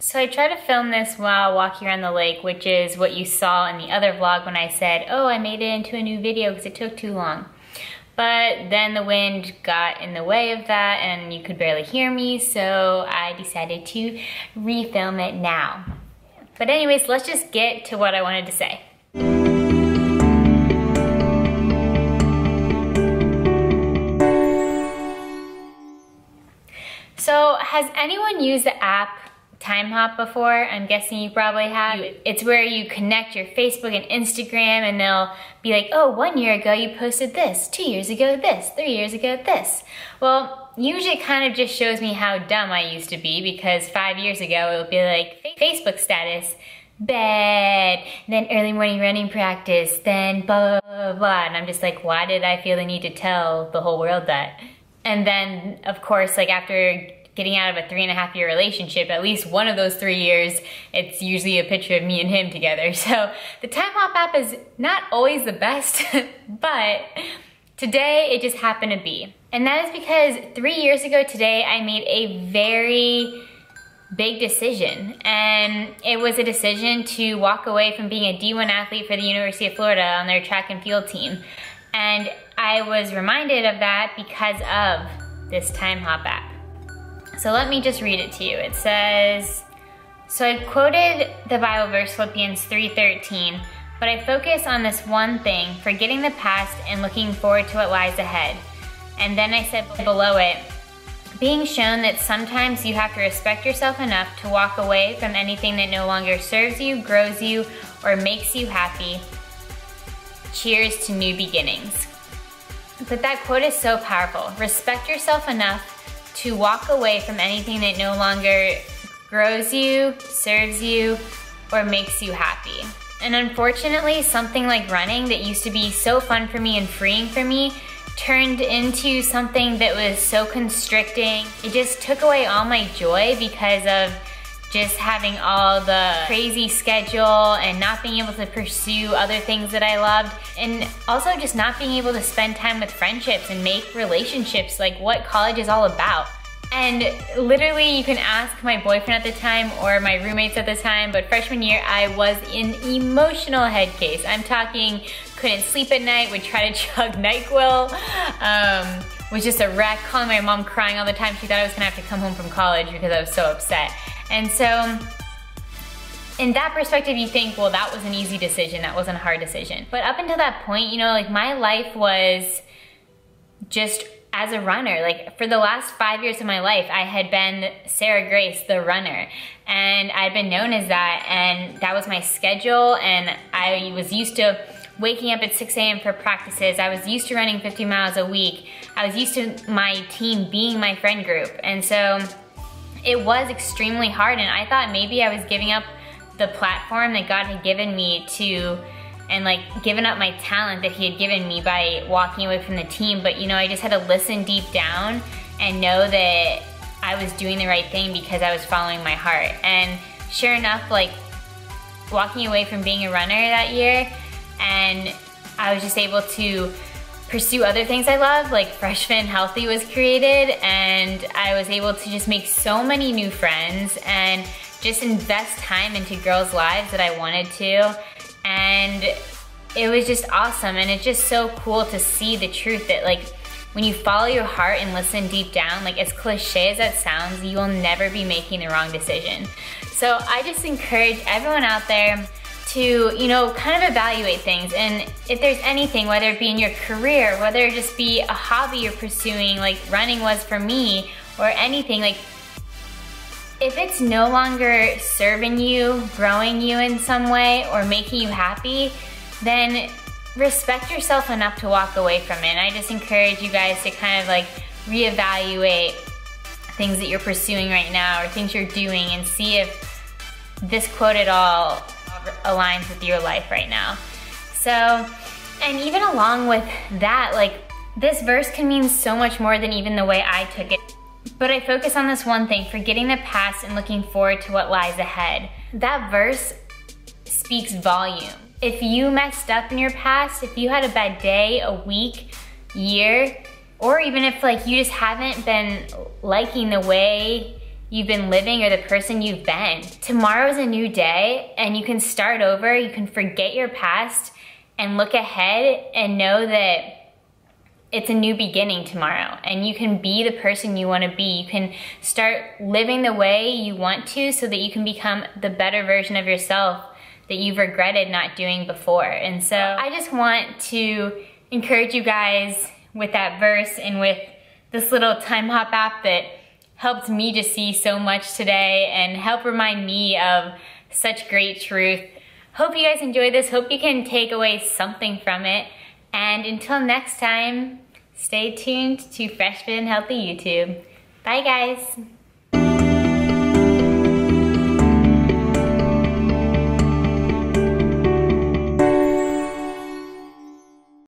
So I try to film this while walking around the lake, which is what you saw in the other vlog when I said, oh, I made it into a new video because it took too long. But then the wind got in the way of that and you could barely hear me, so I decided to refilm it now. But anyways, let's just get to what I wanted to say. So has anyone used the app TimeHop before? I'm guessing you probably have. It's where you connect your Facebook and Instagram and they'll be like, oh, 1 year ago you posted this, 2 years ago this, 3 years ago this. Well, usually it kind of just shows me how dumb I used to be, because 5 years ago it would be like Facebook status, bed, then early morning running practice, then blah, blah, blah, blah. And I'm just like, why did I feel the need to tell the whole world that? And then, of course, like after getting out of a 3.5-year relationship, at least one of those 3 years, it's usually a picture of me and him together. So the TimeHop app is not always the best, but today it just happened to be. And that is because 3 years ago today, I made a very big decision. And it was a decision to walk away from being a D1 athlete for the University of Florida on their track and field team. And I was reminded of that because of this TimeHop app. So let me just read it to you. It says, so I quoted the Bible verse Philippians 3:13, but I focus on this one thing, forgetting the past and looking forward to what lies ahead. And then I said below it, being shown that sometimes you have to respect yourself enough to walk away from anything that no longer serves you, grows you, or makes you happy. Cheers to new beginnings. But that quote is so powerful. Respect yourself enough to walk away from anything that no longer grows you, serves you, or makes you happy. And unfortunately, something like running that used to be so fun for me and freeing for me turned into something that was so constricting. It just took away all my joy because of just having all the crazy schedule and not being able to pursue other things that I loved, and also just not being able to spend time with friendships and make relationships, like what college is all about. And literally, you can ask my boyfriend at the time or my roommates at the time, but freshman year I was in emotional head case. I'm talking couldn't sleep at night, would try to chug NyQuil, was just a wreck, calling my mom, crying all the time. She thought I was gonna have to come home from college because I was so upset. And so, in that perspective, you think, well, that was an easy decision, that wasn't a hard decision. But up until that point, you know, like my life was just as a runner. Like for the last 5 years of my life, I had been Sarah Grace, the runner, and I'd been known as that, and that was my schedule, and I was used to waking up at 6 a.m. for practices. I was used to running 50 miles a week. I was used to my team being my friend group, and so it was extremely hard, and I thought maybe I was giving up the platform that God had given me to, and like giving up my talent that He had given me by walking away from the team. But you know, I just had to listen deep down and know that I was doing the right thing because I was following my heart. And sure enough, like walking away from being a runner that year, and I was just able to pursue other things I love, like FreshFitNhealthy was created, and I was able to just make so many new friends and just invest time into girls' lives that I wanted to. And it was just awesome, and it's just so cool to see the truth that like when you follow your heart and listen deep down, like as cliche as that sounds, you will never be making the wrong decision. So I just encourage everyone out there to, you know, kind of evaluate things, and if there's anything, whether it be in your career, whether it just be a hobby you're pursuing, like running was for me, or anything, like if it's no longer serving you, growing you in some way, or making you happy, then respect yourself enough to walk away from it. And I just encourage you guys to kind of like reevaluate things that you're pursuing right now or things you're doing, and see if this quote at all aligns with your life right now. So, and even along with that, like this verse can mean so much more than even the way I took it. But I focus on this one thing, forgetting the past and looking forward to what lies ahead. That verse speaks volume. If you messed up in your past, if you had a bad day, a week, year, or even if like you just haven't been liking the way you've been living or the person you've been. Tomorrow is a new day and you can start over, you can forget your past and look ahead and know that it's a new beginning tomorrow and you can be the person you want to be. You can start living the way you want to so that you can become the better version of yourself that you've regretted not doing before. And so I just want to encourage you guys with that verse and with this little TimeHop app that helped me to see so much today and help remind me of such great truth. Hope you guys enjoy this. Hope you can take away something from it. And until next time, stay tuned to FreshFitNHealthy YouTube. Bye guys.